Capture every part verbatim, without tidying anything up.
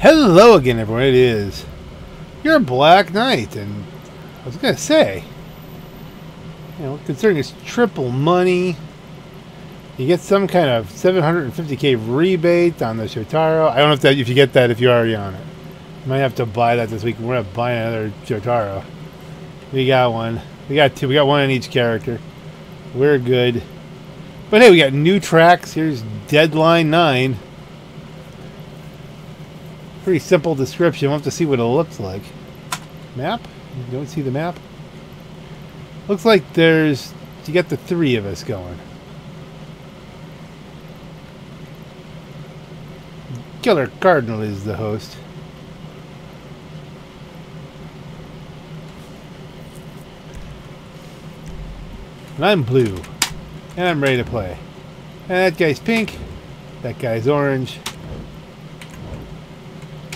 Hello again, everyone. It is your Black Knight, and I was gonna say, you know, considering it's triple money, you get some kind of seven hundred fifty K rebate on the Shotaro. I don't know if that if you get that if you're already on it. You might have to buy that this week. We're gonna buy another Shotaro. We got one. We got two. We got one in each character. We're good. But hey, we got new tracks. Here's Deadline Nine. Pretty simple description. We'll have to see what it looks like. Map? You don't see the map? Looks like there's... You got the three of us going. Killer Cardinal is the host. And I'm blue. And I'm ready to play. And that guy's pink. That guy's orange.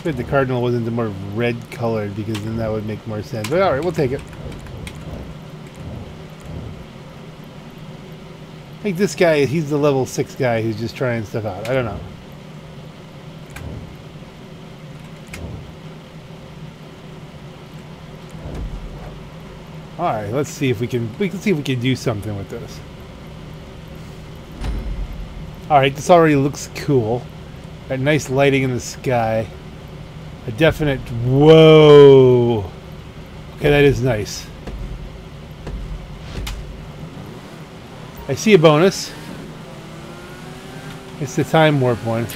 But the Cardinal wasn't the more red colored, because then that would make more sense. But alright, we'll take it. I think this guy, he's the level six guy who's just trying stuff out. I don't know. Alright, let's see if we can we can see if we can do something with this. Alright, this already looks cool. Got nice lighting in the sky. A definite whoa. Okay, that is nice. I see a bonus. It's the time warp one.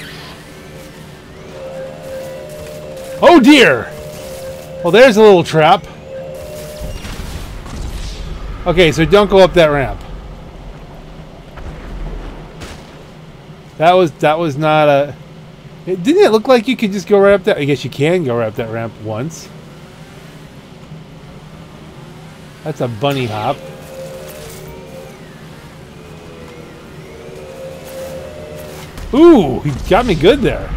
Oh dear! Well, there's a little trap. Okay, so don't go up that ramp. That was that was not a... It, didn't it look like you could just go right up that... I guess you can go right up that ramp once. That's a bunny hop. Ooh, he got me good there.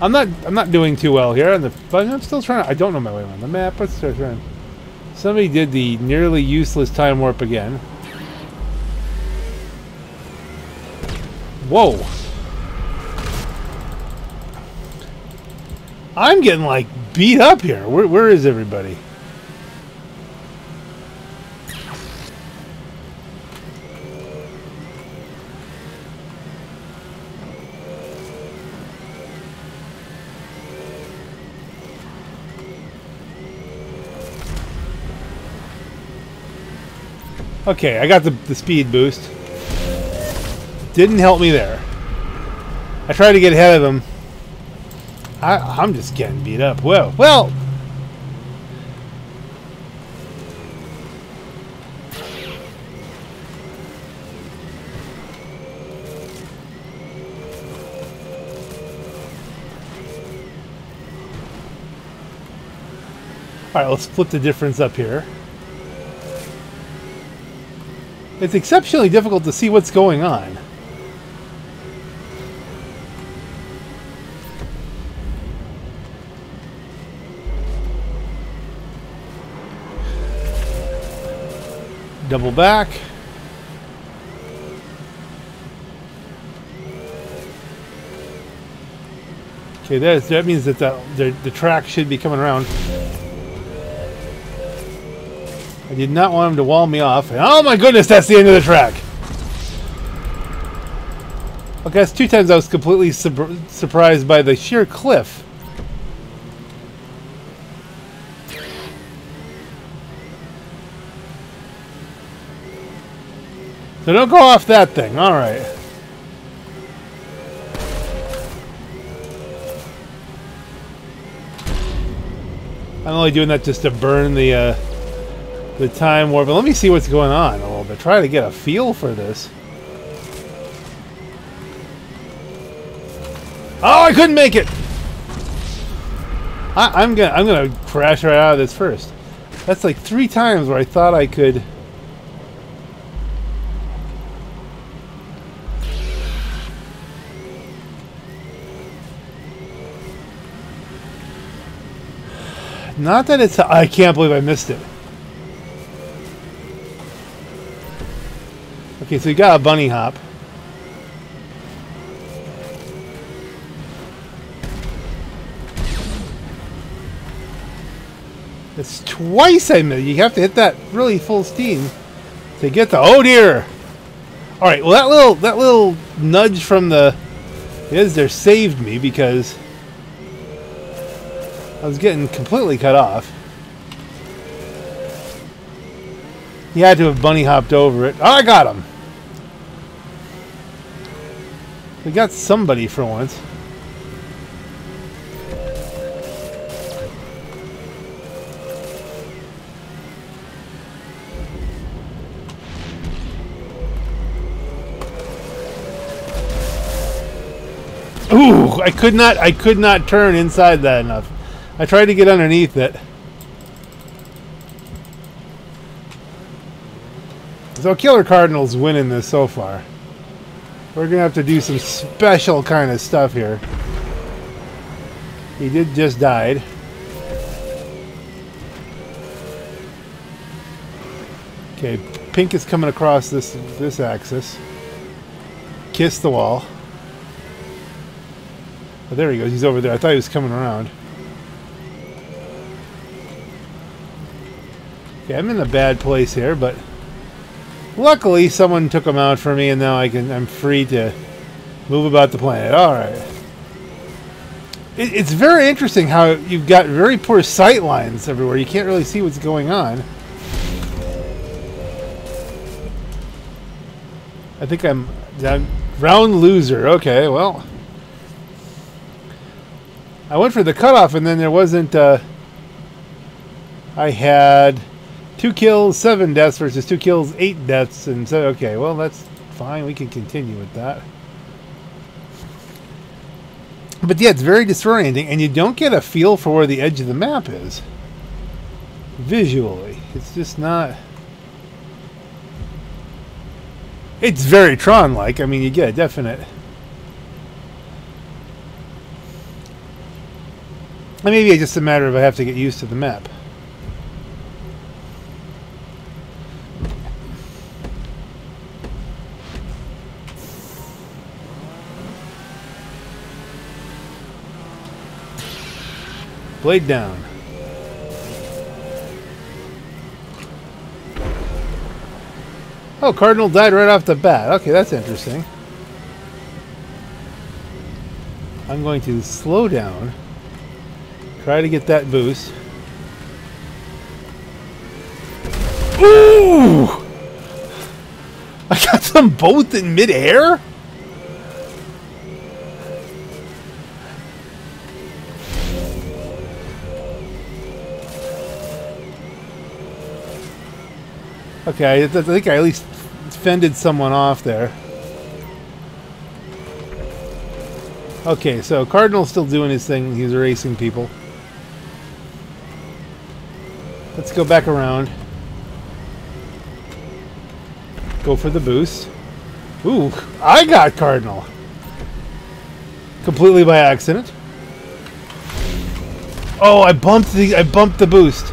I'm not I'm not doing too well here on the... But I'm still trying to... I don't know my way around the map. Let's start trying. Somebody did the nearly useless time warp again. Whoa. I'm getting, like, beat up here. Where, where is everybody? Okay, I got the, the speed boost. Didn't help me there. I tried to get ahead of him. I, I'm just getting beat up. Well, well. All right, let's flip the difference up here. It's exceptionally difficult to see what's going on. Double back. Okay, that, that means that the, the, the track should be coming around. I did not want him to wall me off. And oh my goodness, that's the end of the track. Okay, that's two times I was completely sur- surprised by the sheer cliff. So don't go off that thing. All right. I'm only doing that just to burn the uh, the time warp. But let me see what's going on a little bit. Try to get a feel for this. Oh, I couldn't make it. I, I'm gonna I'm gonna crash right out of this first. That's like three times where I thought I could. Not that it's... I can't believe I missed it. Okay, so you got a bunny hop. It's twice I know. You have to hit that really full steam to get the... Oh dear! Alright, well that little that little nudge from the... Is there saved me because... I was getting completely cut off. He had to have bunny hopped over it. Oh, I got him! We got somebody for once. Ooh, I could not I could not turn inside that enough. I tried to get underneath it. So Killer Cardinal's winning this so far. We're gonna have to do some special kind of stuff here. He did just died. Okay, pink is coming across this this axis. Kiss the wall. Oh, there he goes. He's over there. I thought he was coming around. Okay, I'm in a bad place here, but. Luckily, someone took them out for me, and now I can, I'm free to move about the planet. All right. It, it's very interesting how you've got very poor sight lines everywhere. You can't really see what's going on. I think I'm, I'm round loser. Okay, well. I went for the cutoff, and then there wasn't... Uh, I had... Two kills, seven deaths versus two kills, eight deaths, and so okay, well that's fine, we can continue with that. But yeah, it's very disorienting, and you don't get a feel for where the edge of the map is. Visually. It's just not... It's very Tron-like, I mean you get a definite... And maybe it's just a matter of I have to get used to the map. Blade down. Oh, Cardinal died right off the bat. Okay, that's interesting. I'm going to slow down. Try to get that boost. Ooh! I got them both in midair? Okay, I think I at least fended someone off there. Okay, so Cardinal's still doing his thing. He's racing people. Let's go back around. Go for the boost. Ooh, I got Cardinal. Completely by accident. Oh, I bumped the I bumped the boost.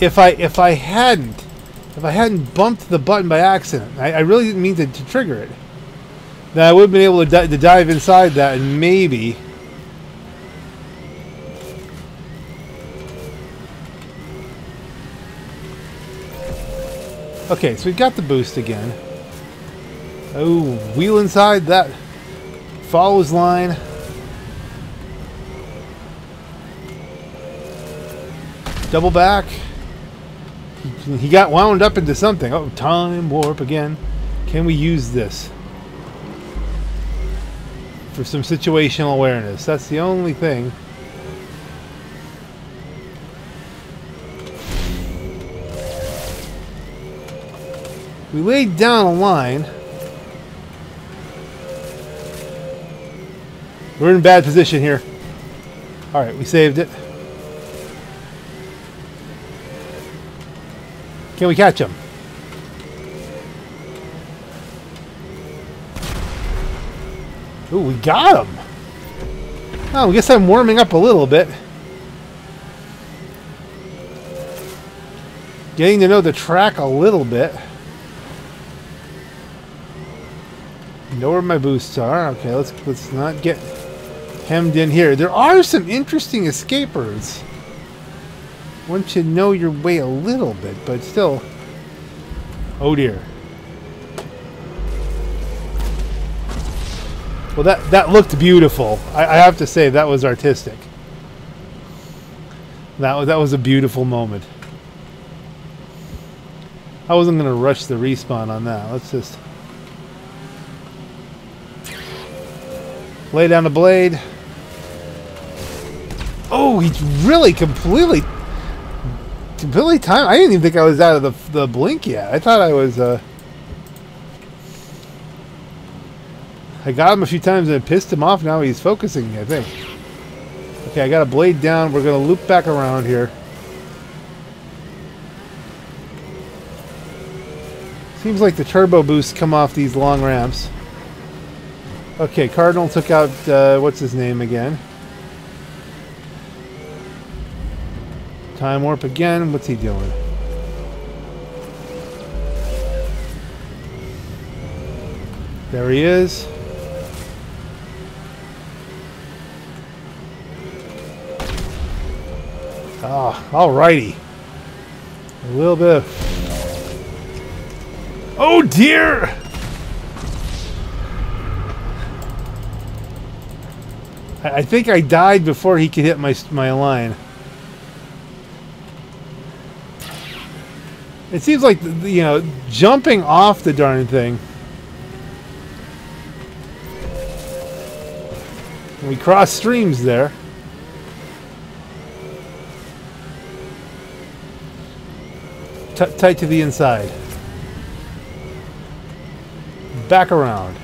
If I if I hadn't If I hadn't bumped the button by accident, I, I really didn't mean to, to trigger it. Then I would have been able to, di to dive inside that and maybe... Okay, so we've got the boost again. Oh, wheel inside that follows line. Double back. He got wound up into something. Oh, time warp again. Can we use this? For some situational awareness. That's the only thing. We laid down a line. We're in bad position here. Alright, we saved it. Can we catch him? Ooh, we got him! Oh, I guess I'm warming up a little bit. Getting to know the track a little bit. Know where my boosts are. Okay, let's let's not get hemmed in here. There are some interesting escapers. Once you know your way a little bit, but still. Oh dear. Well, that, that looked beautiful. I, I have to say, that was artistic. That was, that was a beautiful moment. I wasn't going to rush the respawn on that. Let's just... lay down a blade. Oh, he's really completely... completely timed. I didn't even think I was out of the, the blink yet. I thought I was... Uh, I got him a few times and I pissed him off. Now he's focusing, I think. Okay, I got a blade down. We're going to loop back around here. Seems like the turbo boosts come off these long ramps. Okay, Cardinal took out, uh, what's his name again? Time warp again. What's he doing? There he is. Ah, alrighty. A little bit of... Oh dear! I think I died before he could hit my my line. It seems like, you know, jumping off the darn thing. We cross streams there. T- tight to the inside. Back around.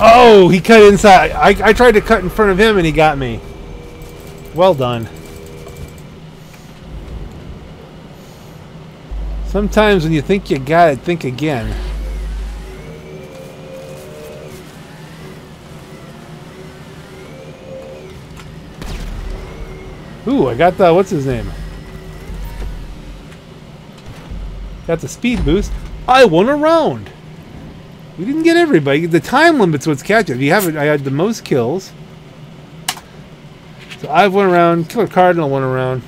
Oh, he cut inside. I, I tried to cut in front of him and he got me. Well done. Sometimes when you think you got it, think again. Ooh, I got the, what's his name? Got the speed boost. I won a round. We didn't get everybody. The time limit's what's catching. If you haven't, I had the most kills. So I've won a round. Killer Cardinal won a round.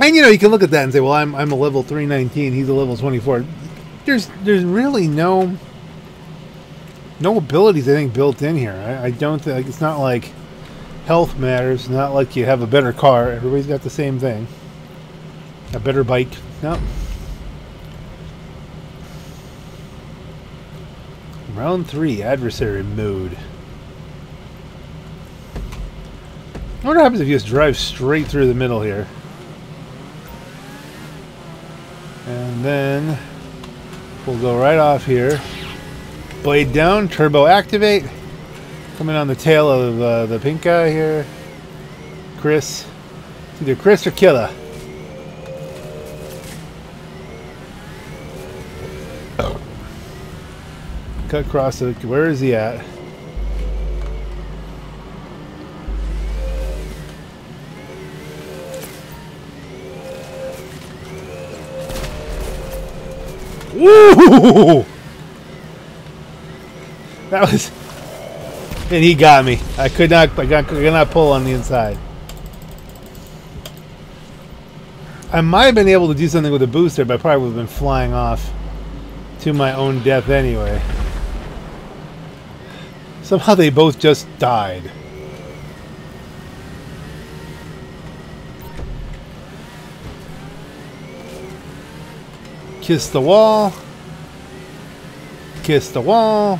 And you know, you can look at that and say, well, I'm, I'm a level three nineteen. He's a level twenty-four. There's, there's really no... no abilities, I think, built in here. I, I don't think, it's not like health matters, not like you have a better car. Everybody's got the same thing. A better bike. No. Round three, adversary mode. I wonder what happens if you just drive straight through the middle here. And then we'll go right off here. Blade down, turbo activate. Coming on the tail of uh, the pink guy here. Chris. It's either Chris or Killa. Oh. Cut across the... where is he at? Woo! That was, and he got me. I could not, I got, could not pull on the inside. I might have been able to do something with a booster, but I probably would have been flying off to my own death anyway. Somehow they both just died. Kiss the wall. Kiss the wall.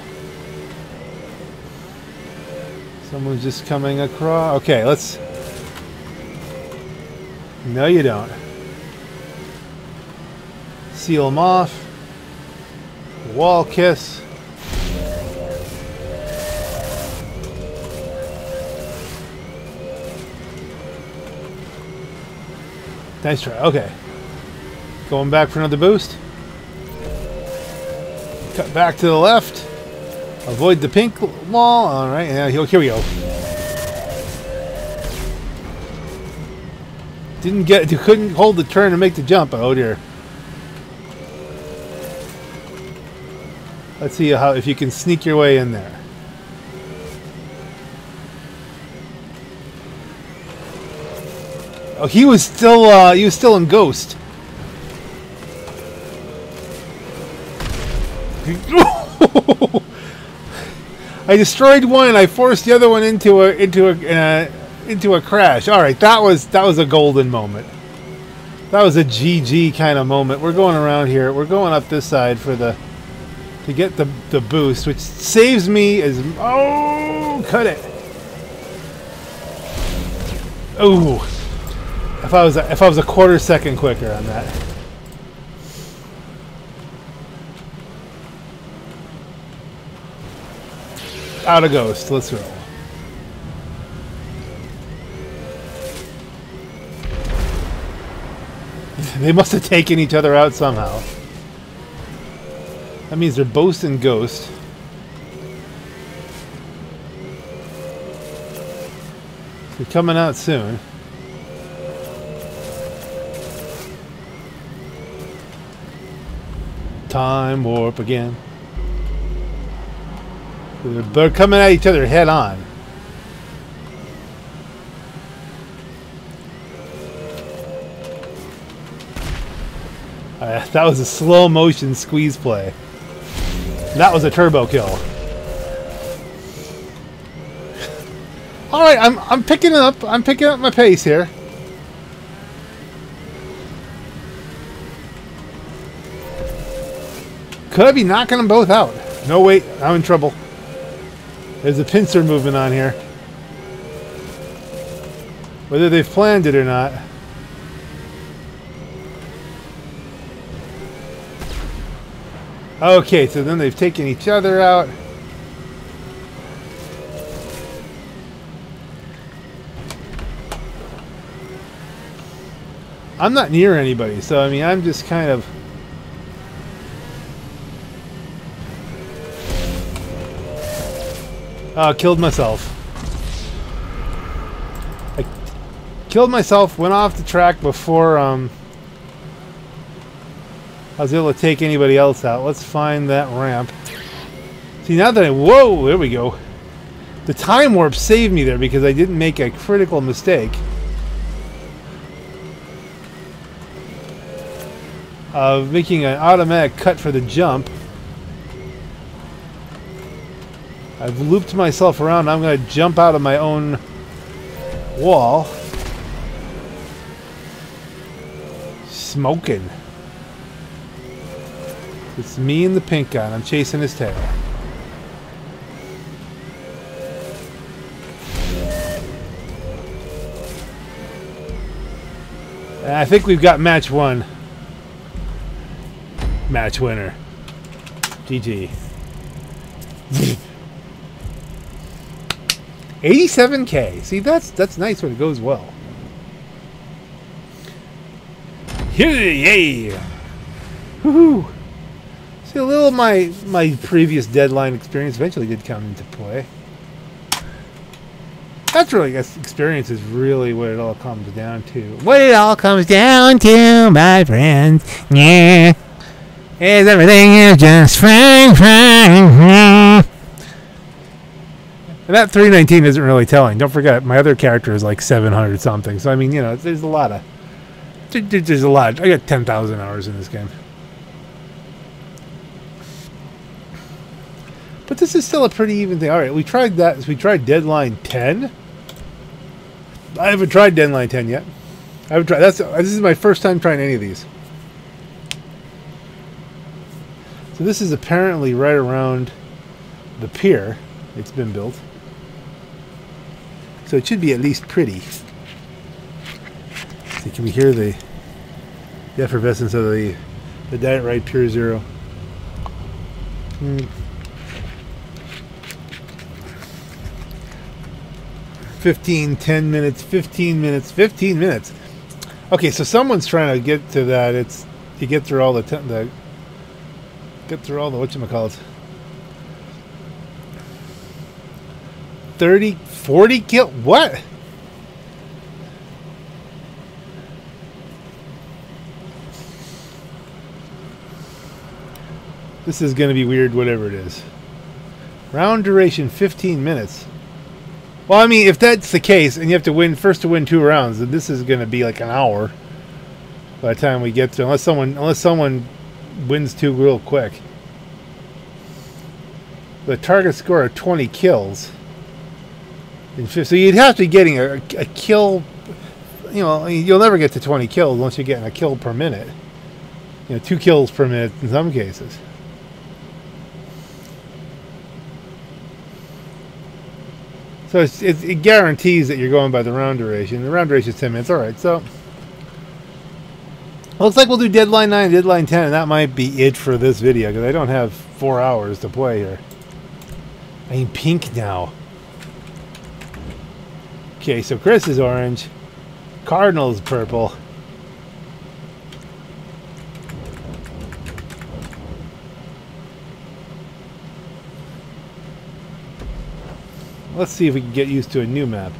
Someone's just coming across. Okay, let's... no, you don't. Seal them off. Wall kiss. Nice try. Okay. Going back for another boost. Cut back to the left. Avoid the pink wall. All right, yeah, here we go. Didn't get, couldn't hold the turn to make the jump. Oh dear. Let's see how if you can sneak your way in there. Oh, he was still uh, he was still in Ghost. I destroyed one. I forced the other one into a into a uh, into a crash. All right, that was that was a golden moment. That was a G G kind of moment. We're going around here. We're going up this side for the to get the the boost, which saves me as oh, cut it. Oh, if I was a, if I was a quarter second quicker on that. Out of Ghost. Let's roll. They must have taken each other out somehow. That means they're both in Ghost. They're coming out soon. Time warp again. They're coming at each other head on. Uh, that was a slow motion squeeze play. That was a turbo kill. All right, I'm I'm picking up. I'm picking up my pace here. Could I be knocking them both out? No, wait, I'm in trouble. There's a pincer movement on here. Whether they've planned it or not. Okay, so then they've taken each other out. I'm not near anybody, so I mean, I'm just kind of... Uh, killed myself. I killed myself, went off the track before um, I was able to take anybody else out. Let's find that ramp. See, now that I... Whoa, there we go. The time warp saved me there because I didn't make a critical mistake. Of making an automatic cut for the jump. I've looped myself around. I'm going to jump out of my own wall. Smoking. It's me and the pink guy. I'm chasing his tail. And I think we've got match one. Match winner. G G. eighty-seven K. See, that's that's nice when it goes well. Yay! Woohoo! See, a little of my my previous deadline experience eventually did come into play. That's really, I guess, experience is really what it all comes down to. What it all comes down to, my friends, yeah, is everything is just fine, fine, fine. And that three nineteen isn't really telling. Don't forget, my other character is like seven hundred something. So I mean, you know, there's a lot of, there's a lot. I got ten thousand hours in this game. But this is still a pretty even thing. All right, we tried that. We tried Deadline ten. I haven't tried Deadline ten yet. I haven't tried. That's this is my first time trying any of these. So this is apparently right around the pier. It's been built. So it should be at least pretty. See, can we hear the, the effervescence of the the Diet Right Pure Zero? Mm. Fifteen, ten minutes, fifteen minutes, fifteen minutes. Okay, so someone's trying to get to that. It's to get through all the, t the get through all the whatchamacallits. thirty, forty kill? What? This is going to be weird, whatever it is. Round duration, fifteen minutes. Well, I mean, if that's the case, and you have to win first to win two rounds, then this is going to be like an hour by the time we get to, unless someone, unless someone wins two real quick. The target score of twenty kills. So you'd have to be getting a, a kill, you know, you'll never get to twenty kills unless you're getting a kill per minute. You know, two kills per minute in some cases. So it's, it, it guarantees that you're going by the round duration. The round duration is ten minutes. All right, so looks like we'll do Deadline nine and Deadline ten, and that might be it for this video because I don't have four hours to play here. I mean, pink now. Okay, so Chris is orange. Cardinal's purple. Let's see if we can get used to a new map.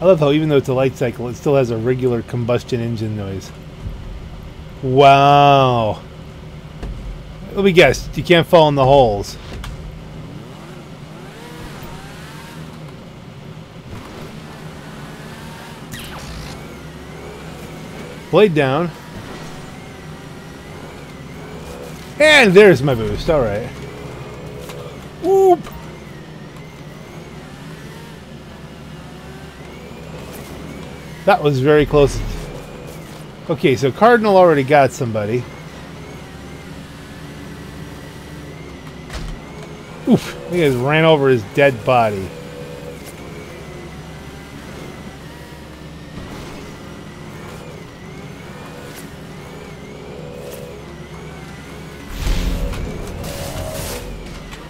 I love how even though it's a light cycle, it still has a regular combustion engine noise. Wow. Let me guess, you can't fall in the holes. Blade down. And there's my boost, alright. Whoop! That was very close. Okay, so Cardinal already got somebody. Oof! He just ran over his dead body.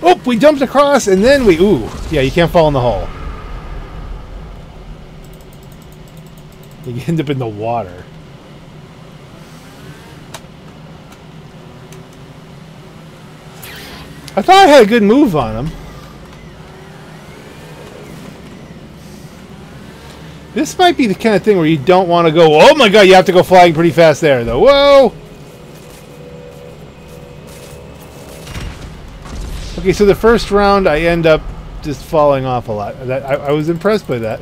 Oh! We jumped across, and then we ooh! Yeah, you can't fall in the hole. You end up in the water. I thought I had a good move on him. This might be the kind of thing where you don't want to go, oh my god, you have to go flying pretty fast there, though. Whoa! Okay, so the first round I end up just falling off a lot. That, I, I was impressed by that.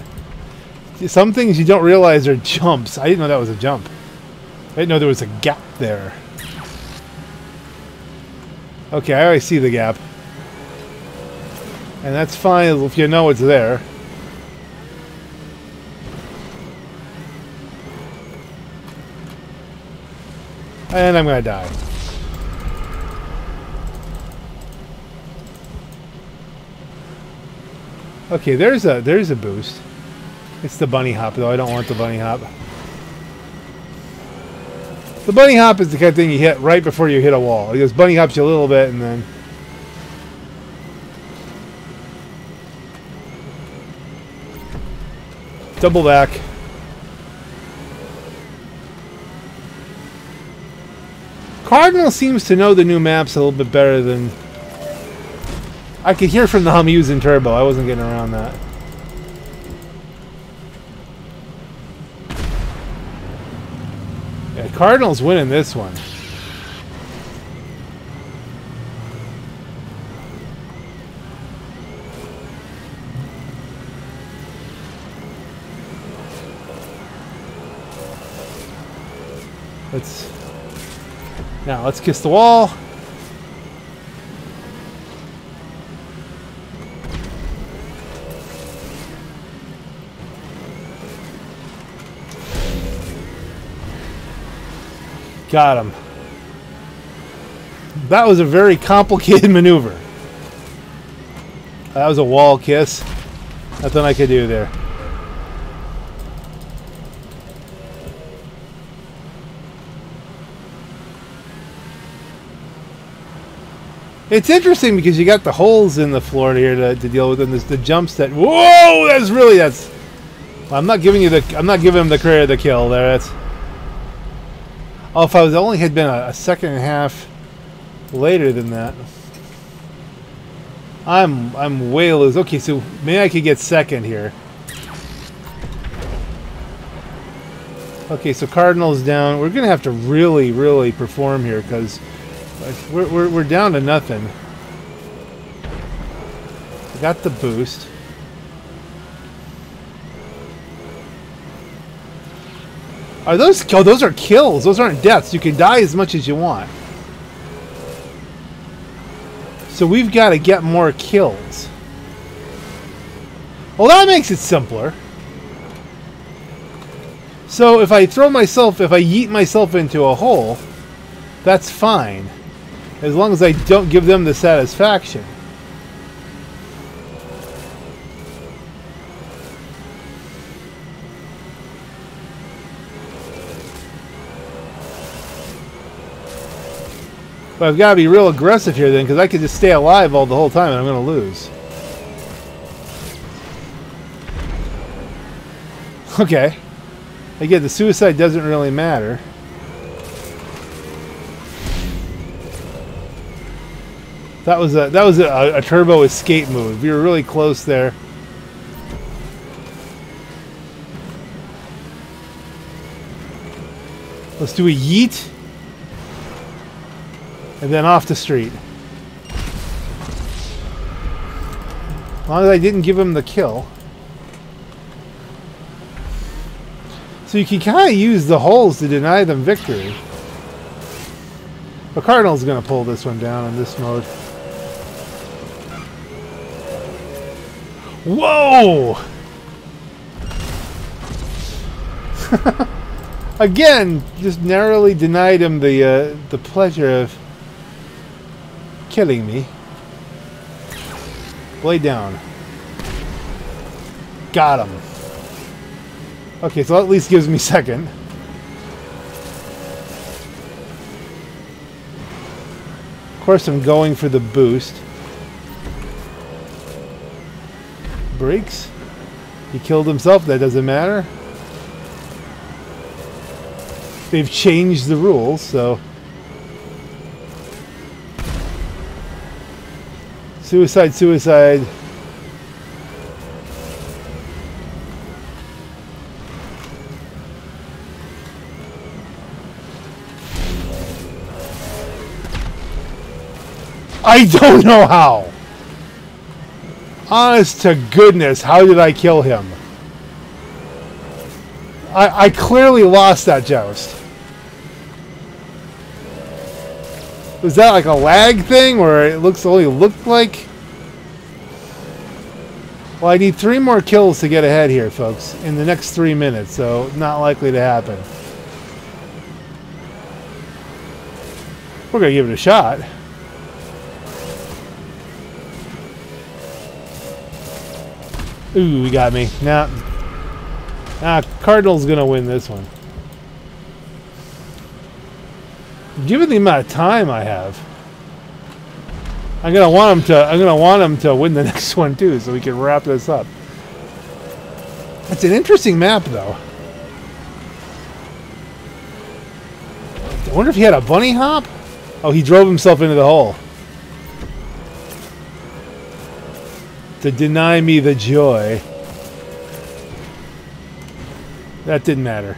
Some things you don't realize are jumps. I didn't know that was a jump. I didn't know there was a gap there. Okay, I already see the gap. And that's fine if you know it's there. And I'm gonna die. Okay, there's a there's a boost. It's the bunny hop, though. I don't want the bunny hop. The bunny hop is the kind of thing you hit right before you hit a wall. It just bunny hops you a little bit, and then... double back. Cardinal seems to know the new maps a little bit better than... I could hear from the hum using turbo. I wasn't getting around that. Cardinal's winning this one. Let's now let's kiss the wall. Got him. That was a very complicated maneuver. That was a wall kiss. Nothing I could do there. It's interesting because you got the holes in the floor here to, to deal with, and there's the jumps that. Whoa! That's really that's. I'm not giving you the. I'm not giving him the credit of the kill there. That's. Oh, if I was only had been a, a second and a half later than that, I'm I'm way loose. Okay, so maybe I could get second here. Okay, so Cardinal's down. We're going to have to really, really perform here because we're, we're, we're down to nothing. Got the boost. Are those kill? Oh, those are kills. Those aren't deaths. You can die as much as you want. So we've got to get more kills. Well, that makes it simpler. So if I throw myself, if I yeet myself into a hole, that's fine. As long as I don't give them the satisfaction. But I've got to be real aggressive here then, because I could just stay alive all the whole time and I'm going to lose. Okay. Again, the suicide doesn't really matter. That was a that was a, a turbo escape move. We were really close there. Let's do a yeet, and then off the street. As long as I didn't give him the kill. So you can kind of use the holes to deny them victory. But Cardinal's going to pull this one down in this mode. Whoa! Again, just narrowly denied him the uh, the pleasure of killing me. Blade down. Got him. Okay, so that at least gives me second. Of course, I'm going for the boost. Brakes. He killed himself. That doesn't matter. They've changed the rules, so suicide, suicide. I don't know how. Honest to goodness, how did I kill him? I, I clearly lost that joust. Was that like a lag thing where it looks only looked like? Well, I need three more kills to get ahead here, folks, in the next three minutes, so not likely to happen. We're gonna give it a shot. Ooh, he got me. Now, nah, nah, Cardinal's going to win this one. Given the amount of time I have, I'm going to want him to I'm going to want him to win the next one too so we can wrap this up. It's an interesting map though. I wonder if he had a bunny hop? Oh, he drove himself into the hole to deny me the joy. That didn't matter.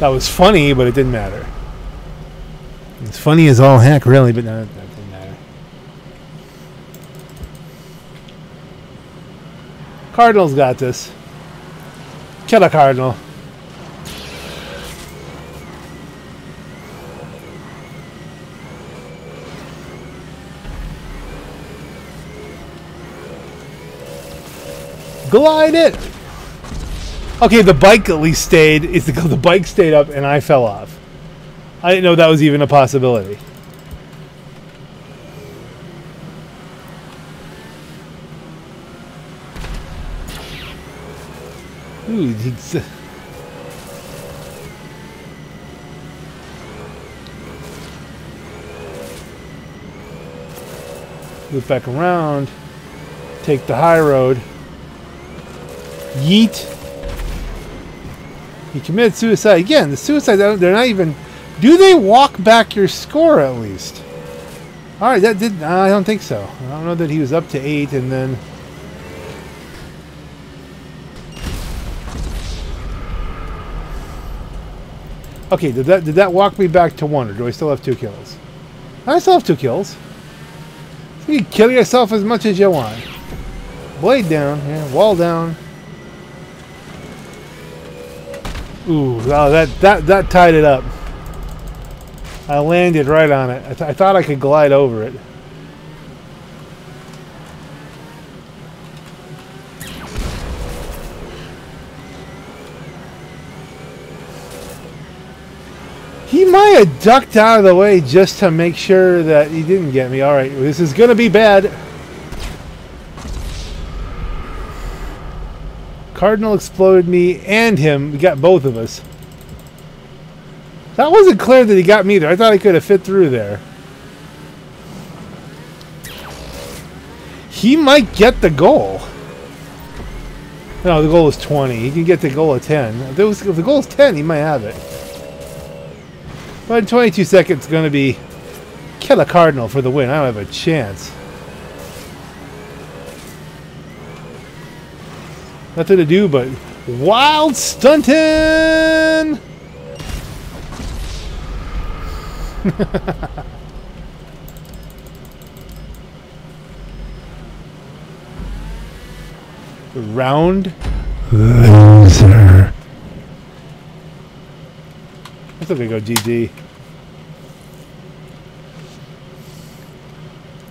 That was funny, but it didn't matter. It's funny as all heck, really, but no, that didn't matter. Cardinal's got this. Killer Cardinal. Glide it. Okay, the bike at least stayed. It's the, the bike stayed up, and I fell off. I didn't know that was even a possibility. Ooh, he's, uh, loop back around. Take the high road. Yeet. He committed suicide. Again, the suicide, they're not even... Do they walk back your score at least? Alright, that did... Uh, I don't think so. I don't know that he was up to eight and then... Okay, did that, did that walk me back to one, or do I still have two kills? I still have two kills. So you can kill yourself as much as you want. Blade down, yeah, wall down. Ooh, wow, that, that, that tied it up. I landed right on it. I, th I thought I could glide over it. He might have ducked out of the way just to make sure that he didn't get me. Alright, this is going to be bad. Cardinal exploded me and him. We got both of us. That wasn't clear that he got me there. I thought I could have fit through there. He might get the goal. No, the goal is twenty. He can get the goal of ten. If, it was, if the goal is ten, he might have it. But in twenty-two seconds, going to be Killer Cardinal for the win. I don't have a chance. Nothing to do but wild stunting! Round loser. I think I go G G.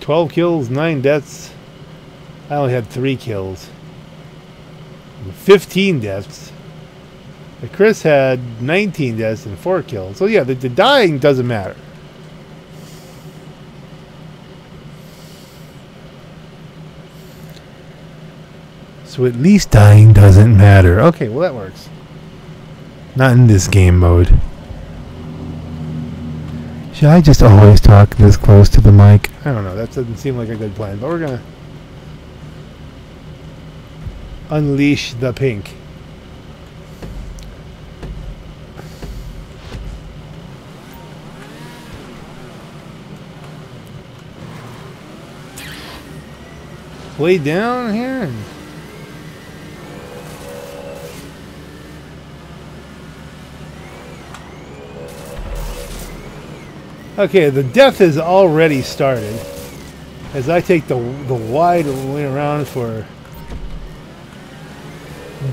twelve kills, nine deaths. I only had three kills. fifteen deaths. But Chris had nineteen deaths and four kills. So yeah, the, the dying doesn't matter. So at least dying doesn't matter. Okay, well that works. Not in this game mode. Should I just always talk this close to the mic? I don't know. That doesn't seem like a good plan, but we're going to unleash the pink. Way down here. Okay, the death has already started. As I take the the wide way around for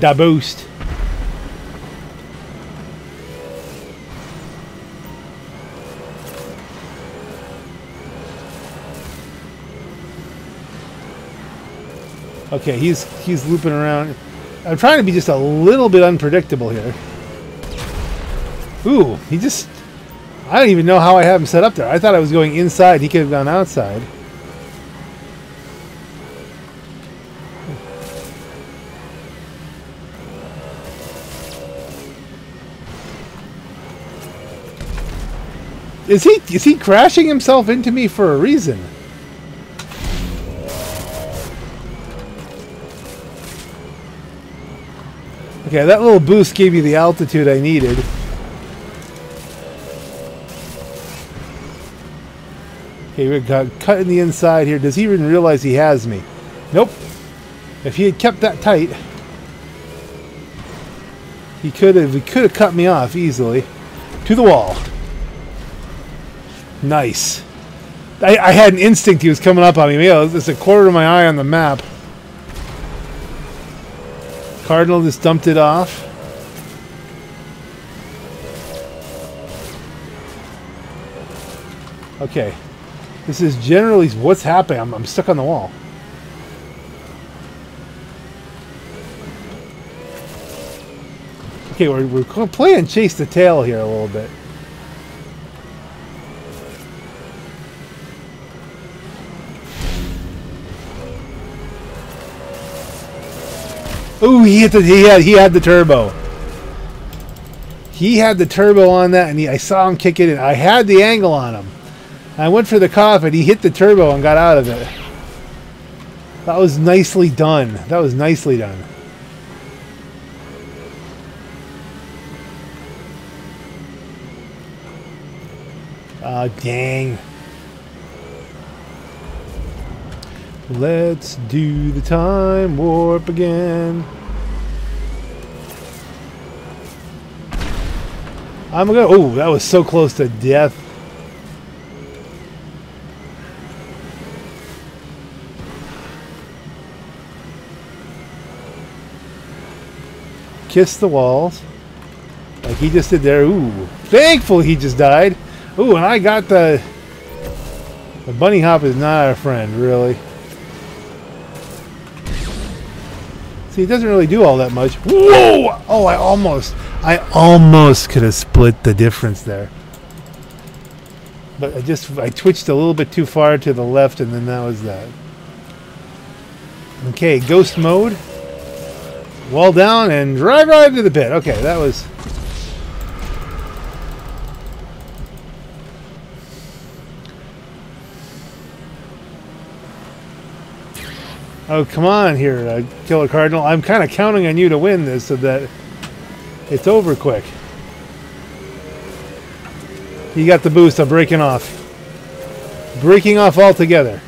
da boost. Okay, he's he's looping around. I'm trying to be just a little bit unpredictable here. Ooh, he just. I don't even know how I have him set up there. I thought I was going inside. He could have gone outside. Is he is he crashing himself into me for a reason? Okay, that little boost gave me the altitude I needed. Okay, we're cutting the inside here. Does he even realize he has me? Nope. If he had kept that tight, he could have. He could have cut me off easily. To the wall. Nice. I, I had an instinct he was coming up on me. Yeah, it's a quarter of my eye on the map. Cardinal just dumped it off. Okay. This is generally what's happening. I'm, I'm stuck on the wall. Okay, we're, we're playing chase the tail here a little bit. Ooh, he hit the he had he had the turbo. He had the turbo on that, and he, I saw him kick it in. I had the angle on him. I went for the coffin, he hit the turbo and got out of it. That was nicely done. That was nicely done. Ah, dang. Let's do the time warp again. I'm gonna. Oh, that was so close to death. Kiss the walls, like he just did there. Ooh, thankful he just died. Ooh, and I got the. The bunny hop is not our friend, really. See, it doesn't really do all that much. Whoa! Oh, I almost, I almost could have split the difference there. But I just, I twitched a little bit too far to the left, and then that was that. Okay, ghost mode. Wall down and drive right into the pit. Okay, that was... Oh, come on here, uh, Killer Cardinal. I'm kind of counting on you to win this so that it's over quick. You got the boost. I'm breaking off. Breaking off altogether.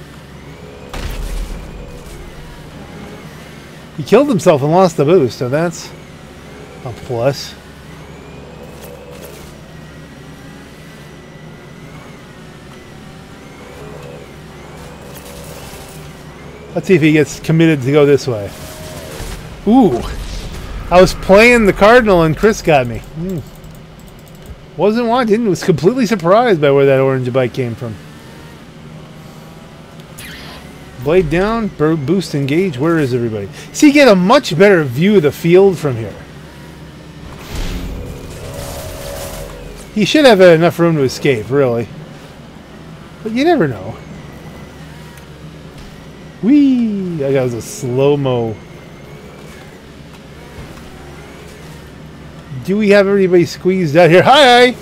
He killed himself and lost the boost, so that's a plus. Let's see if he gets committed to go this way. Ooh. I was playing the Cardinal and Chris got me. Mm. Wasn't wanting. Was completely surprised by where that orange bike came from. Blade down. Boost engage. Where is everybody? See, you get a much better view of the field from here. He should have enough room to escape, really. But you never know. Whee! That was a slow-mo. Do we have everybody squeezed out here? Hi!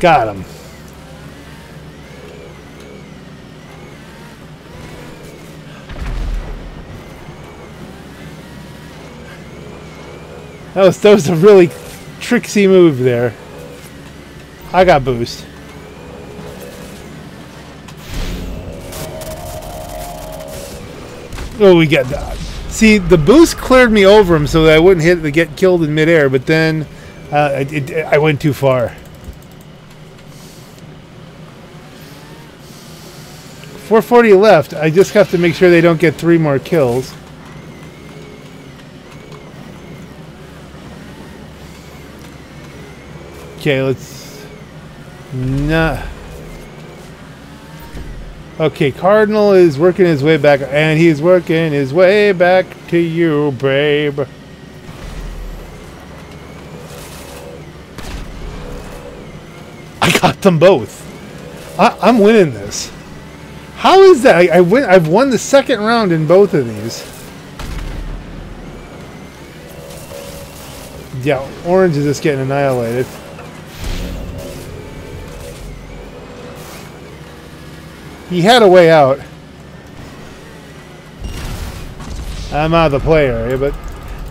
Got him. That was, that was a really tricksy move there. I got boost. Oh, we got that. See, the boost cleared me over him so that I wouldn't hit the get killed in midair, but then uh, it, it, I went too far. four forty left. I just have to make sure they don't get three more kills. Okay, let's... Nah. Okay, Cardinal is working his way back, and he's working his way back to you, babe. I got them both. I, I'm winning this. How is that? I, I win. I've won the second round in both of these. Yeah, orange is just getting annihilated. He had a way out. I'm out of the play area, but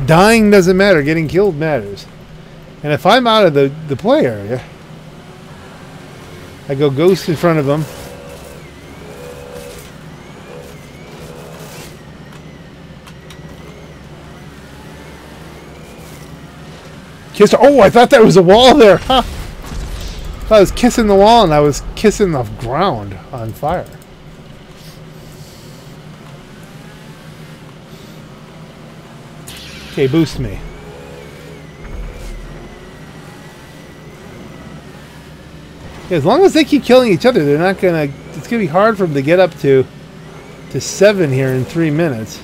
dying doesn't matter. Getting killed matters. And if I'm out of the, the play area, I go ghost in front of him. Kissed. Oh, I thought that was a wall there. Huh? I was kissing the wall and I was kissing the ground on fire. Okay, boost me. Yeah, as long as they keep killing each other, they're not gonna... It's gonna be hard for them to get up to to seven here in three minutes.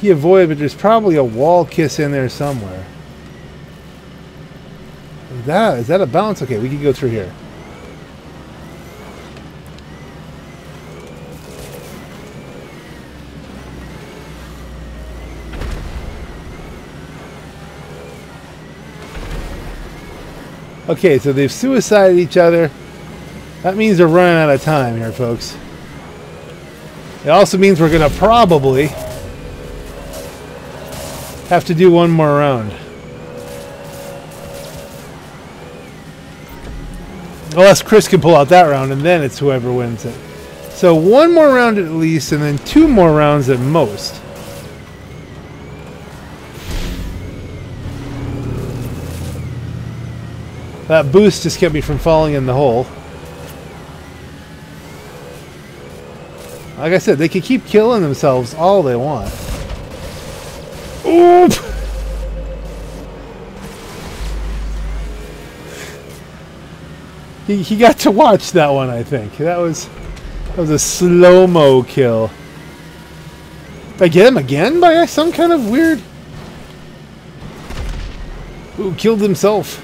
He avoided, but there's probably a wall kiss in there somewhere. Is that, is that a bounce? Okay, we can go through here. Okay, so they've suicided each other. That means they're running out of time here, folks. It also means we're going to probably... have to do one more round. Unless Chris can pull out that round, and then it's whoever wins it. So one more round at least, and then two more rounds at most. That boost just kept me from falling in the hole. Like I said, they can keep killing themselves all they want. Oop! He, he got to watch that one, I think. That was that was a slow-mo kill. Did I get him again by some kind of weird... Ooh, killed himself.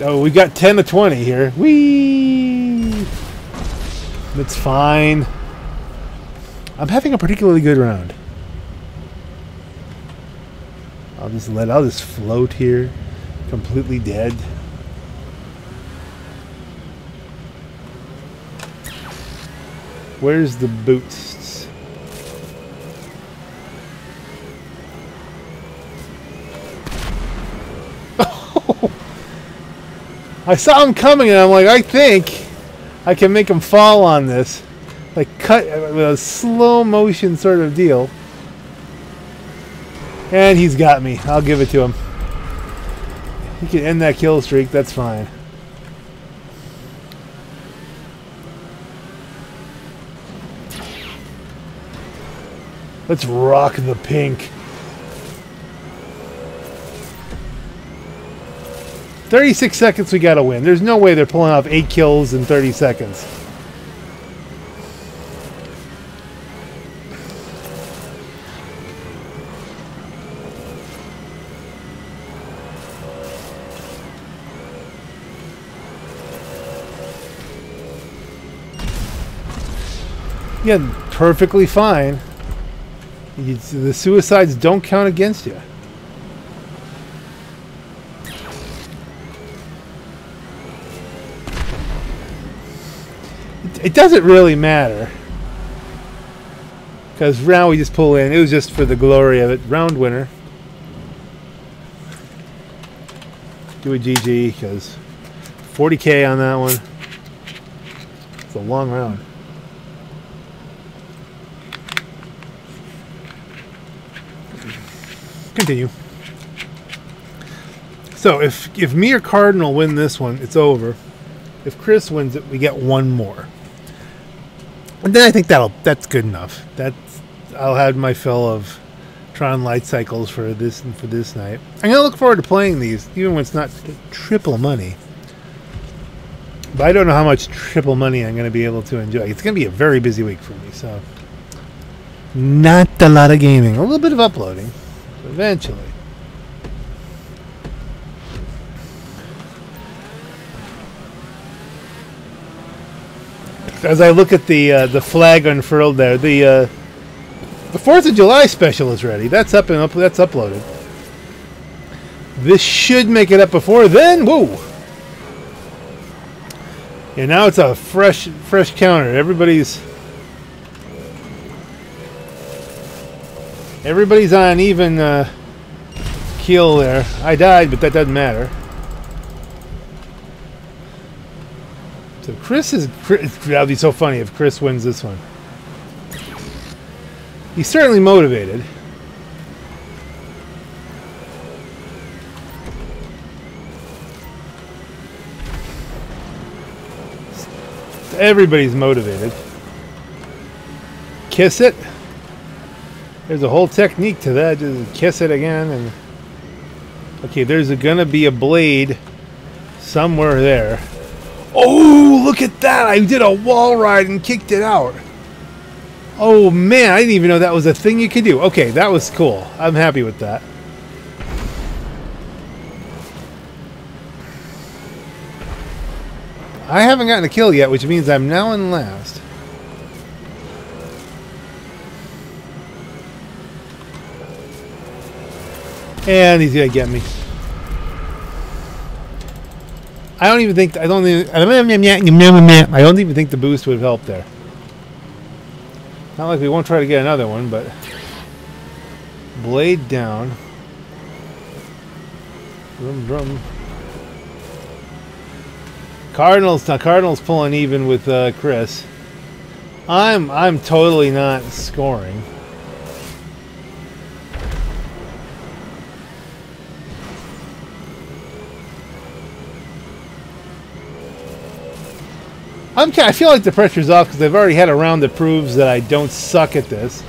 Oh, we've got ten to twenty here. Whee! That's fine. I'm having a particularly good round. I'll just let I'll just float here, completely dead. Where's the boots? Oh! I saw him coming, and I'm like, I think I can make him fall on this, like cut with a slow motion sort of deal. And he's got me. I'll give it to him. He can end that kill streak. That's fine. Let's rock the pink. thirty-six seconds, we gotta win. There's no way they're pulling off eight kills in thirty seconds. Again, perfectly fine. You, the suicides don't count against you. It, it doesn't really matter. Because round we just pull in. It was just for the glory of it. Round winner. Do a G G, because forty K on that one. It's a long round. Continue. So if if me or Cardinal win this one, it's over. If Chris wins it, we get one more, and then I think that'll that's good enough. That's I'll have my fill of Tron Light Cycles for this and for this night. I'm gonna look forward to playing these, even when it's not triple money. But I don't know how much triple money I'm gonna be able to enjoy. It's gonna be a very busy week for me, so not a lot of gaming, a little bit of uploading. Eventually. As I look at the uh, the flag unfurled there, the uh, the fourth of July special is ready. That's up and up. That's uploaded. This should make it up before then. Whoa! And now it's a fresh fresh counter. Everybody's. Everybody's on even uh, keel there. I died, but that doesn't matter. So Chris is... Chris, that would be so funny if Chris wins this one. He's certainly motivated. Everybody's motivated. Kiss it. There's a whole technique to that. Just kiss it again, and okay, there's a, gonna be a blade somewhere there. Oh, look at that! I did a wall ride and kicked it out. Oh man, I didn't even know that was a thing you could do. Okay, that was cool. I'm happy with that. I haven't gotten a kill yet, which means I'm now in last. And he's gonna get me. I don't even think I don't even I don't even think the boost would have helped there. Not like we won't try to get another one, but blade down. Drum drum. Cardinals, now Cardinals pulling even with uh, Chris. I'm I'm totally not scoring. I'm I feel like the pressure's off because they've already had a round that proves that I don't suck at this.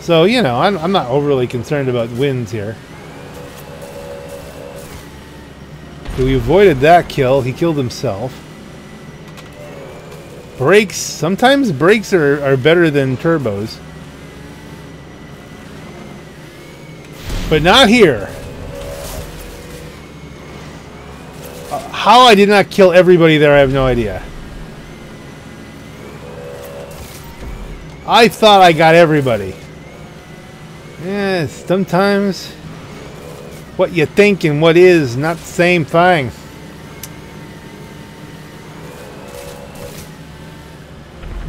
So, you know, I'm, I'm not overly concerned about wins here. So we avoided that kill. He killed himself. Brakes. Sometimes brakes are, are better than turbos. But not here. Uh, how I did not kill everybody there, I have no idea. I thought I got everybody. Yeah, sometimes what you think and what is not the same thing.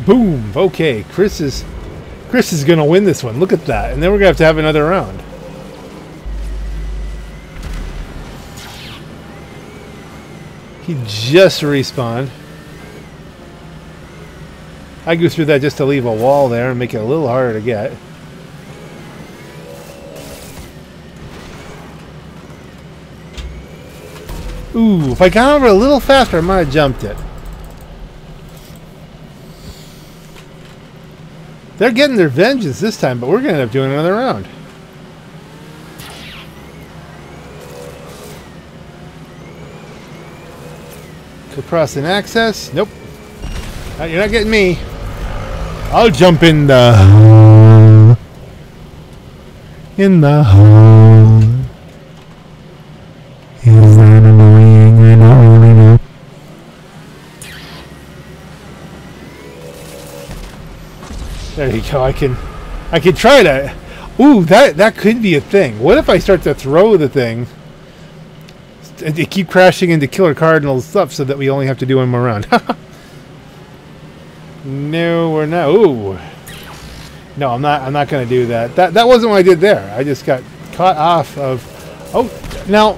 Boom. Okay, Chris is Chris is gonna win this one. Look at that, and then we're gonna have to have another round. He just respawned. I go through that just to leave a wall there and make it a little harder to get. Ooh, if I got over a little faster, I might have jumped it. They're getting their vengeance this time, but we're going to end up doing another round. Could cross an access. Nope. No, you're not getting me. I'll jump in the in the hole. Is that annoying? I know, I know. There you go. I can, I can try to. Ooh, that that could be a thing. What if I start to throw the thing? It keep crashing into Killer Cardinal's stuff, so that we only have to do one more round. No, we're not. Ooh, no, I'm not. I'm not going to do that. That that wasn't what I did there. I just got caught off of. Oh, now,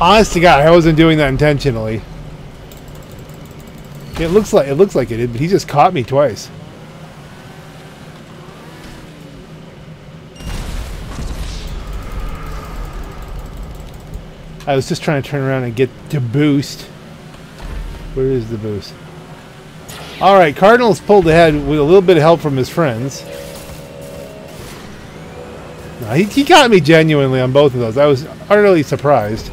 honest to God, I wasn't doing that intentionally. It looks like it looks like it did, but he just caught me twice. I was just trying to turn around and get the boost. Where is the boost? All right, Cardinals pulled ahead with a little bit of help from his friends. No, he, he got me genuinely on both of those. I was utterly surprised.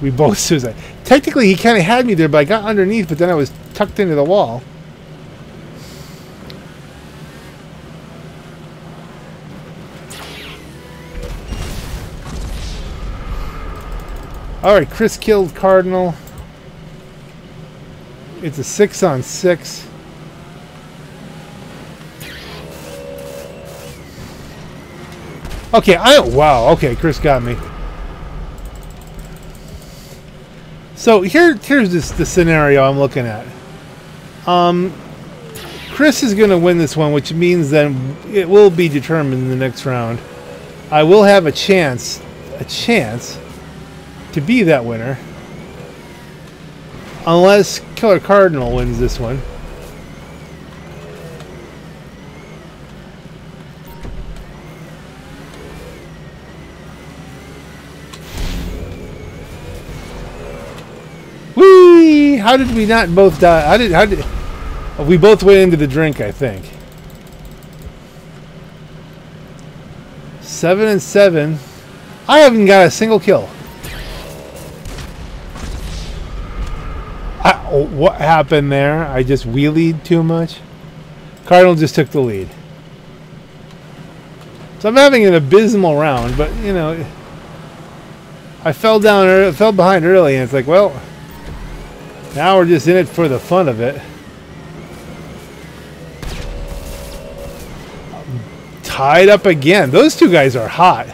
We both suicide. Technically, he kind of had me there, but I got underneath, but then I was tucked into the wall. All right, Chris killed Cardinal. It's a six on six. Okay, I wow. Okay, Chris got me. So here, here's this the scenario I'm looking at. Um, Chris is going to win this one, which means then it will be determined in the next round. I will have a chance, a chance. to be that winner, unless Killer Cardinal wins this one. Whee! How did we not both die? How did how did we both went into the drink? I think seven and seven. I haven't got a single kill. What happened there? I just wheelied too much. Cardinal just took the lead. So I'm having an abysmal round, but you know, I fell down, or fell behind early, and it's like, well, now we're just in it for the fun of it. I'm tied up again. Those two guys are hot.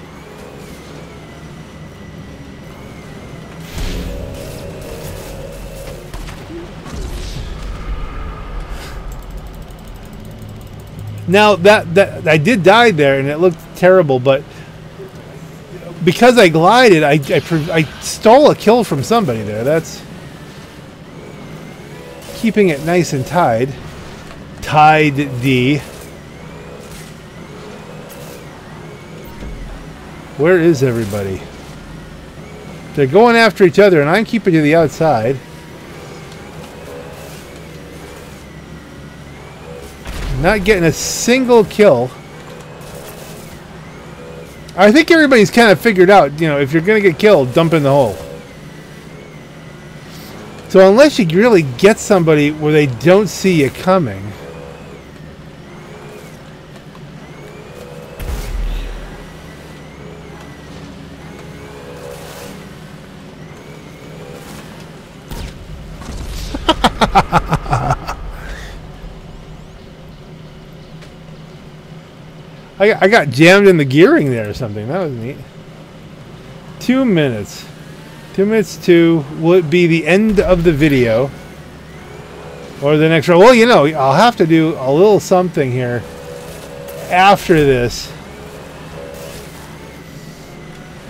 Now that that I did die there, and it looked terrible, but because I glided, I, I, I stole a kill from somebody there. That's keeping it nice and tied. Tied D. Where is everybody? They're going after each other, and I'm keeping to the outside. Not getting a single kill. I think everybody's kind of figured out, you know, if you're going to get killed, dump in the hole. So unless you really get somebody where they don't see you coming. I, I got jammed in the gearing there or something. That was neat. Two minutes. Two minutes to would be the end of the video. Or the next round. Well, you know, I'll have to do a little something here after this.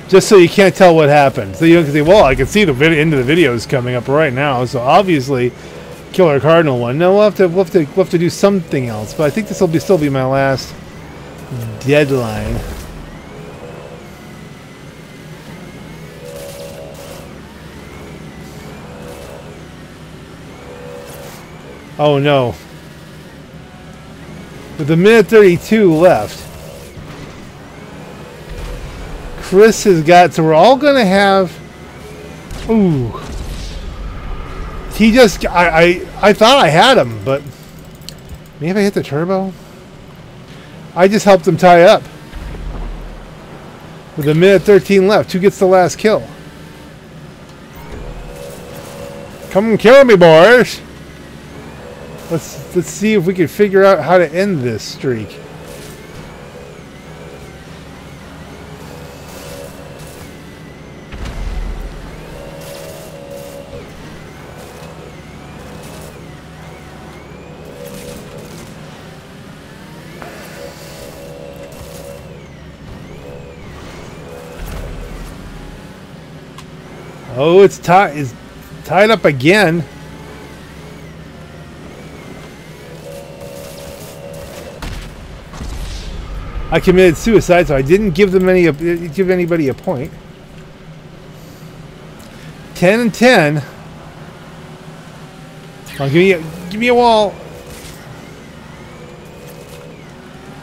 Just so you can't tell what happened. So you can say, well, I can see the video, end of the video is coming up right now. So obviously, Killer Cardinal won. No, we'll have to, we'll have to, we'll have to do something else. But I think this will be still be my last Deadline. Oh no. With a minute thirty-two left, Chris has got, so we're all gonna have, ooh. He just, I, I, I thought I had him, but maybe I hit the turbo? I just helped him tie up. With a minute thirteen left, who gets the last kill? Come kill me, boys! Let's let's see if we can figure out how to end this streak. Oh, it's tied. It's tied up again. I committed suicide, so I didn't give them any, give anybody a point. Ten and ten. Oh, give me, a, give me a wall.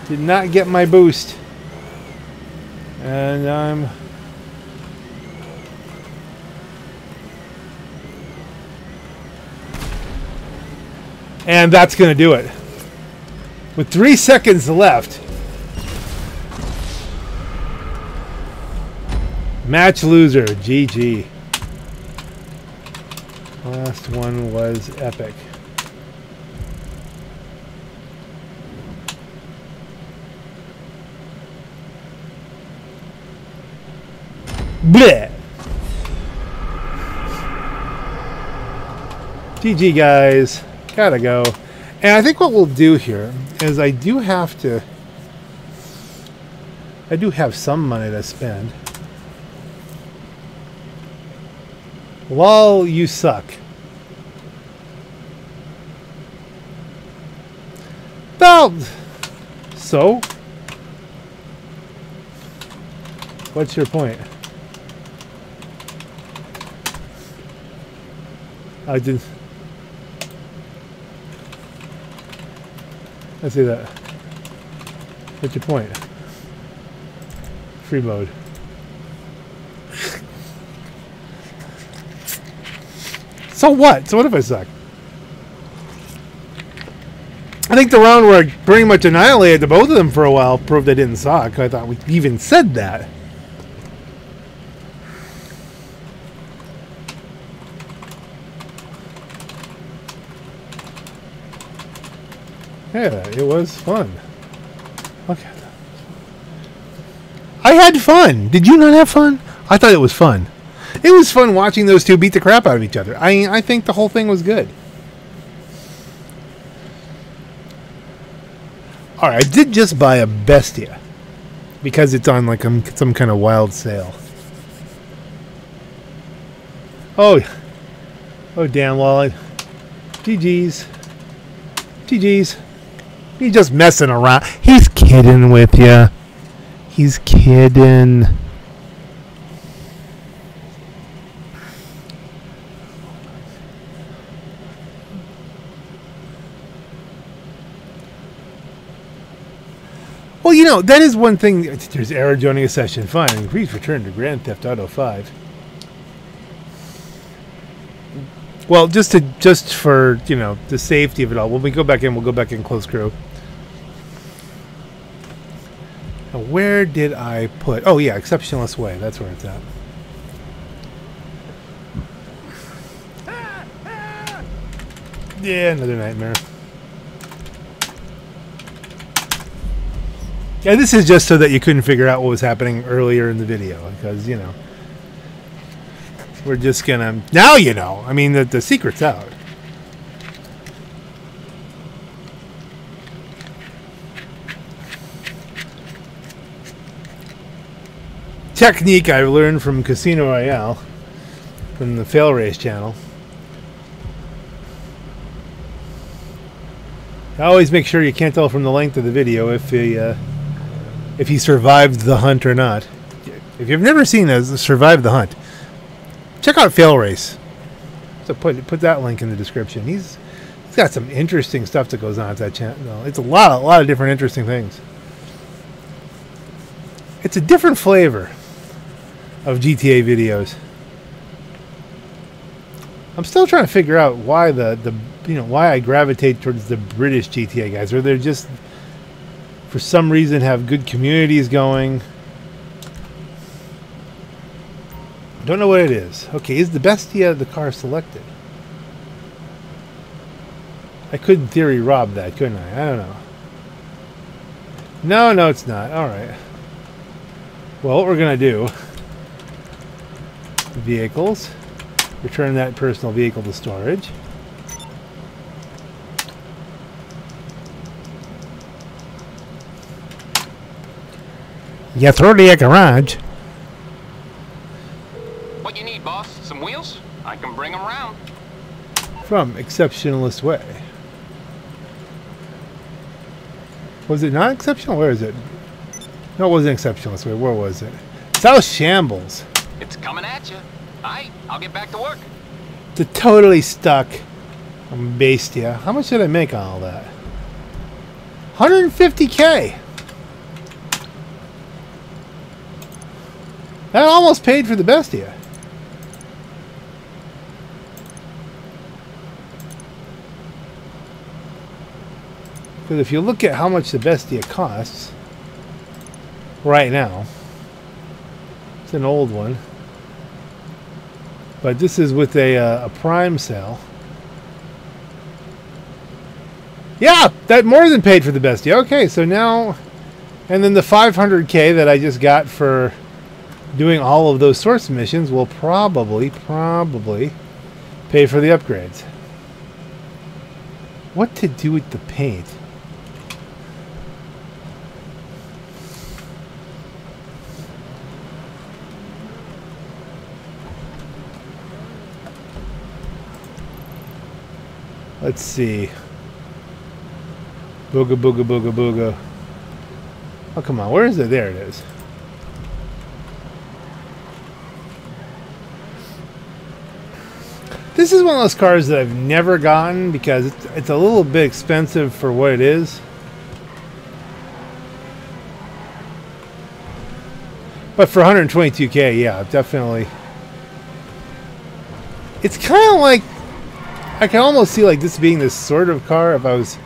Did not get my boost, and I'm. And that's going to do it. With three seconds left. Match loser. G G. Last one was epic. Bleh. G G, guys. Gotta go. And I think what we'll do here is I do have to, I do have some money to spend. Lol, you suck. Well, so what's your point? I didn't. I see that. What's your point? Free mode. So what? So what if I suck? I think the round where I pretty much annihilated the both of them for a while proved I didn't suck. I thought we even said that. Yeah, it was fun. Okay. I had fun. Did you not have fun? I thought it was fun. It was fun watching those two beat the crap out of each other. I I think the whole thing was good. Alright, I did just buy a Bestia. because it's on like some kind of wild sale. Oh, oh damn wallet. G G's. G G's. He's just messing around. He's kidding with you. He's kidding. Well, you know, that is one thing. There's error joining a session. Fine. Please return to Grand Theft Auto five. Well, just to just for, you know, the safety of it all. When we go back in, we'll go back in close crew. Now, where did I put? Oh, yeah, Exceptionalist Way. That's where it's at. Yeah, another nightmare. Yeah, this is just so that you couldn't figure out what was happening earlier in the video, because, you know, we're just gonna... Now you know! I mean, the, the secret's out. Technique I learned from Casino Royale, from the FailRace channel. I always make sure you can't tell from the length of the video if the... Uh, if he survived the hunt or not. If you've never seen this, Survive the Hunt, check out FailRace. So put put that link in the description. He's he's got some interesting stuff that goes on at that channel. It's a lot a lot of different interesting things. It's a different flavor of G T A videos. I'm still trying to figure out why the the you know why I gravitate towards the British G T A guys, or they're just, for some reason, have good communities going. Don't know what it is. Okay, is the Bestia the car selected? I could, in theory, rob that, couldn't I? I don't know. No, no, it's not. All right. Well, what we're going to do... Vehicles. Return that personal vehicle to storage. Yeah, throw the garage. What you need, boss? Some wheels? I can bring them around. From Exceptionalist Way. Was it not exceptional? Where is it? No, it wasn't Exceptionalist Way. Where was it? South Shambles. It's coming at you. Alright, I'll get back to work. The totally stuck Bestia. How much did I make on all that? one hundred fifty K. That almost paid for the Bestia. Because if you look at how much the Bestia costs right now, it's an old one. But this is with a, uh, a prime sale. Yeah, that more than paid for the Bestia. Okay, so now... And then the five hundred K that I just got for... doing all of those source missions will probably, probably pay for the upgrades. What to do with the paint? Let's see. Booga, booga, booga, booga. Oh, come on. Where is it? There it is. This is one of those cars that I've never gotten because it's, it's a little bit expensive for what it is. But for one hundred twenty-two K, yeah, definitely. It's kind of like... I can almost see like this being this sort of car if I was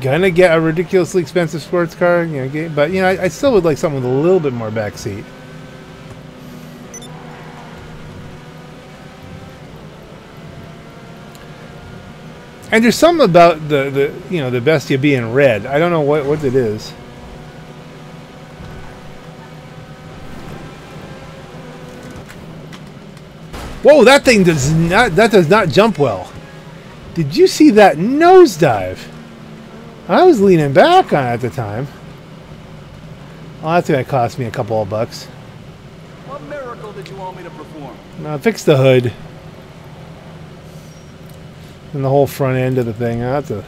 going to get a ridiculously expensive sports car. You know, but, you know, I, I still would like something with a little bit more backseat. And there's something about the, the you know the Bestia being red. I don't know what, what it is. Whoa, that thing does not that does not jump well. Did you see that nosedive? I was leaning back on it at the time. Oh, that's gonna cost me a couple of bucks. What miracle did you want me to perform? No, fix the hood. And the whole front end of the thing. Oh, that's a...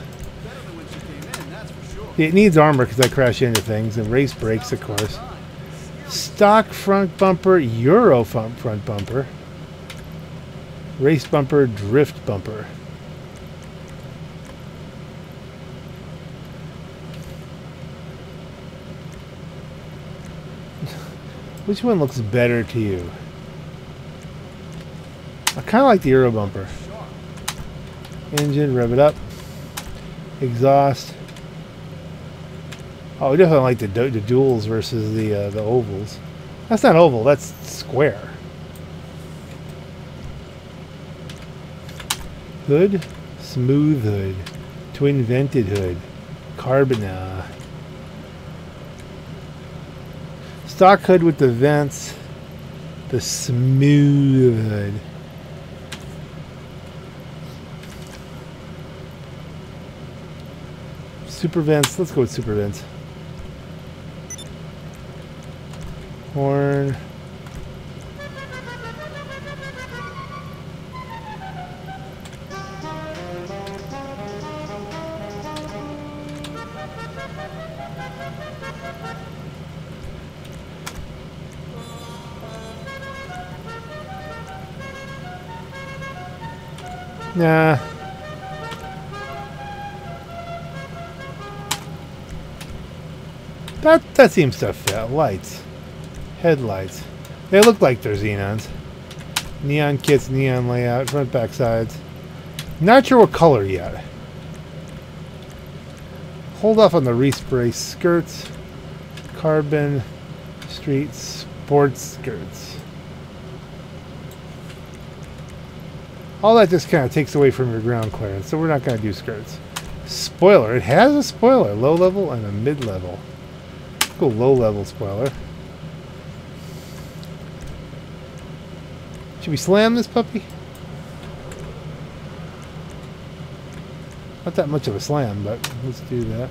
It needs armor because I crash into things and race brakes, of course. Stock front bumper, Euro front bumper, race bumper, drift bumper. Which one looks better to you? I kind of like the Euro bumper. Engine, rev it up. Exhaust. Oh, I definitely like the, du the duals versus the uh, the ovals. That's not oval, that's square. Hood, smooth hood, twin vented hood, carbona. Stock hood with the vents, the smooth hood. Super vents, let's go with super vents. Horn. Nah. That, that seems to fit. Lights. Headlights. They look like they're Xenons. Neon kits, neon layout, front, back, sides. Not sure what color yet. Hold off on the respray skirts. Carbon street sports skirts. All that just kind of takes away from your ground clearance, so we're not going to do skirts. Spoiler. It has a spoiler. Low level and a mid level. Let's go low level spoiler. Should we slam this puppy? Not that much of a slam, but let's do that.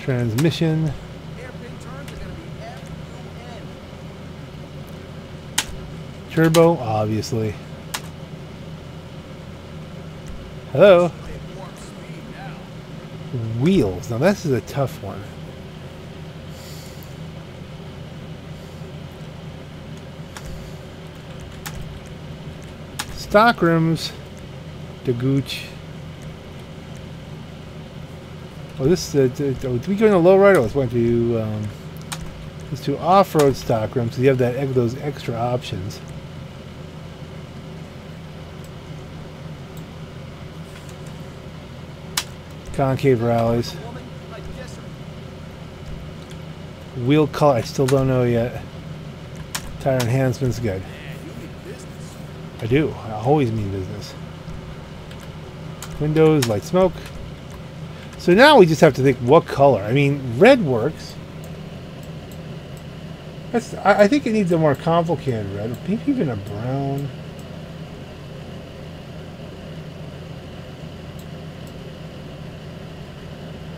Transmission. Turbo, obviously. Hello. Wheels. Now this is a tough one. Stock rims, the gooch. Oh, this uh, do we go in a low rider? Let's went to um, let's do off-road stock rims. So you have that those extra options. Concave rallies. Wheel color. I still don't know yet. Tire enhancement's good. I do. I always mean business. Windows, light smoke. So now we just have to think what color. I mean, red works. That's, I, I think it needs a more complicated red. Maybe even a brown.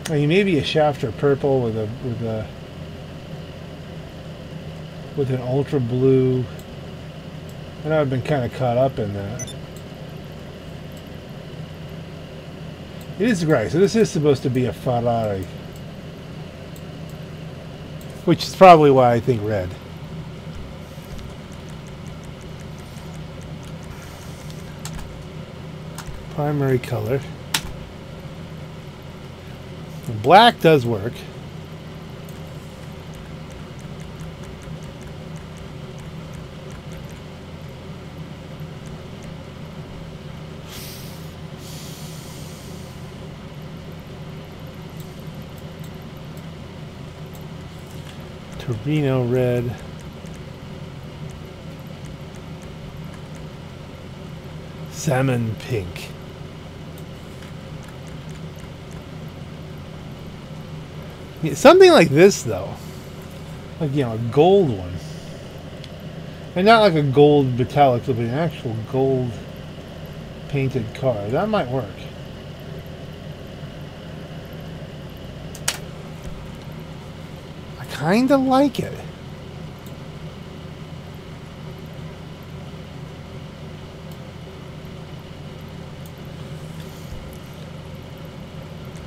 I mean, maybe a shaft or purple with a with a with an ultra blue. I know I've been kind of caught up in that. It is right, so this is supposed to be a Ferrari. Which is probably why I think red. Primary color. Black does work. Reno red. Salmon pink. Yeah, something like this though. Like, you know, a gold one. And not like a gold metallic, but an actual gold painted car. That might work. kind of like it.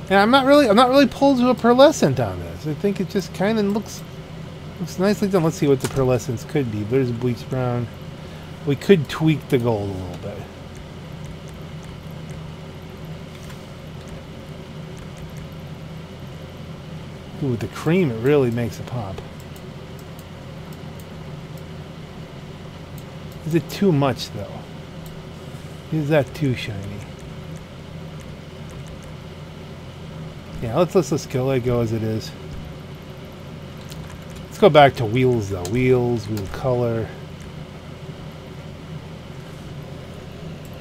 And I'm not really I'm not really pulled to a pearlescent on this. I think it just kind of looks looks nicely done. Let's see what the pearlescence could be. There's bleached brown. We could tweak the gold a little bit. Ooh, with the cream, it really makes a pop. Is it too much, though? Is that too shiny? Yeah, let's let's let's go. Let it go as it is. Let's go back to wheels, though. Wheels, wheel color.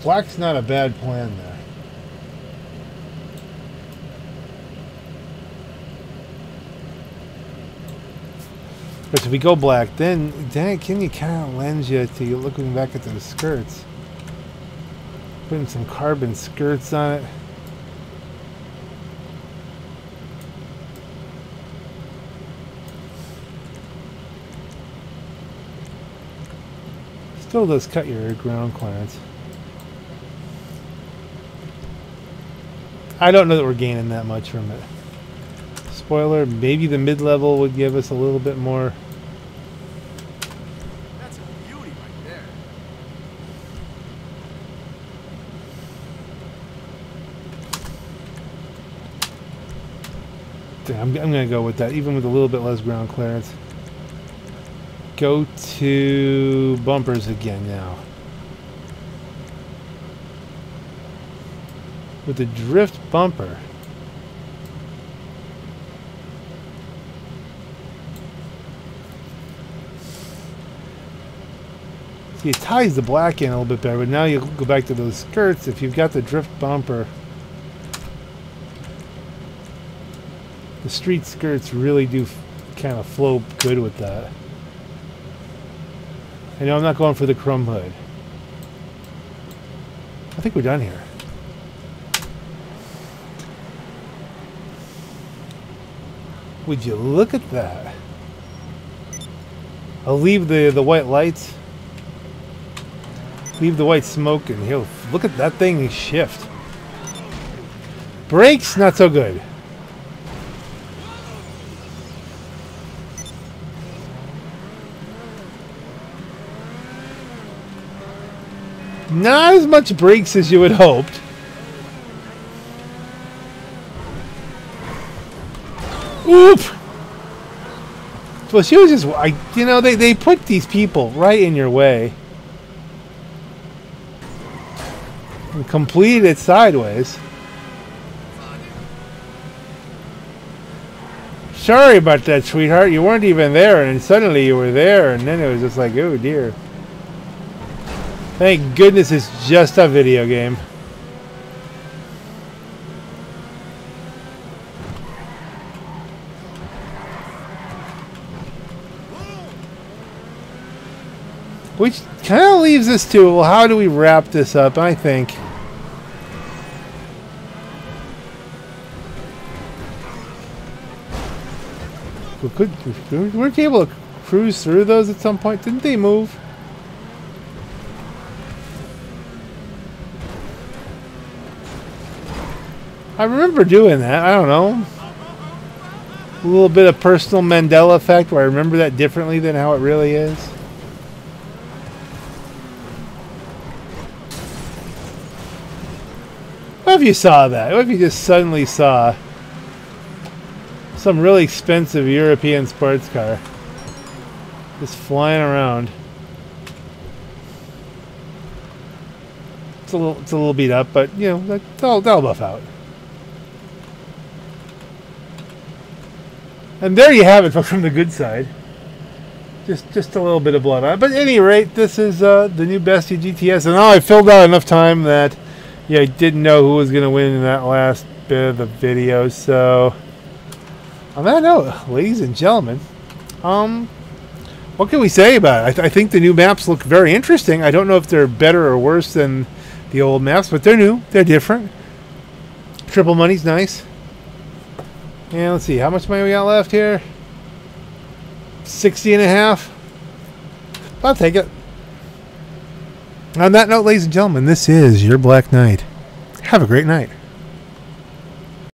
Black's not a bad plan there. But if we go black, then dang, can you kind of lend you to looking back at those skirts? Putting some carbon skirts on it. Still does cut your ground clearance. I don't know that we're gaining that much from it. Spoiler, maybe the mid-level would give us a little bit more. That's a beauty right there. Damn, I'm, I'm going to go with that, even with a little bit less ground clearance. Go to bumpers again now. With the drift bumper. See, it ties the black in a little bit better, but now you go back to those skirts. If you've got the drift bumper, the street skirts really do kind of flow good with that. I know I'm not going for the chrome hood. I think we're done here. Would you look at that? I'll leave the, the white lights. Leave the white smoke in here. Look at that thing shift. Brakes, not so good. Not as much brakes as you had hoped. Oop! Well, she was just, I, you know, they, they put these people right in your way. And completed it sideways. Sorry about that, sweetheart. You weren't even there, and then suddenly you were there, and then it was just like, oh dear. Thank goodness it's just a video game. Which kind of leaves us to, well, how do we wrap this up, I think. We could, weren't we able to cruise through those at some point? Didn't they move? I remember doing that, I don't know. A little bit of personal Mandela effect where I remember that differently than how it really is. What if you saw that? What if you just suddenly saw some really expensive European sports car just flying around? It's a little, it's a little beat up, but you know that, that'll, that'll buff out. And there you have it from the good side. Just, just a little bit of blood on it. But at any rate, this is uh, the new Bestia G T S, and now I filled out enough time that. Yeah, I didn't know who was going to win in that last bit of the video, so on that note, ladies and gentlemen, um, what can we say about it? I, th I think the new maps look very interesting. I don't know if they're better or worse than the old maps, but they're new. They're different. Triple money's nice. And let's see, how much money we got left here? sixty and a half. I'll take it. On that note, ladies and gentlemen, this is your Black Knight. Have a great night.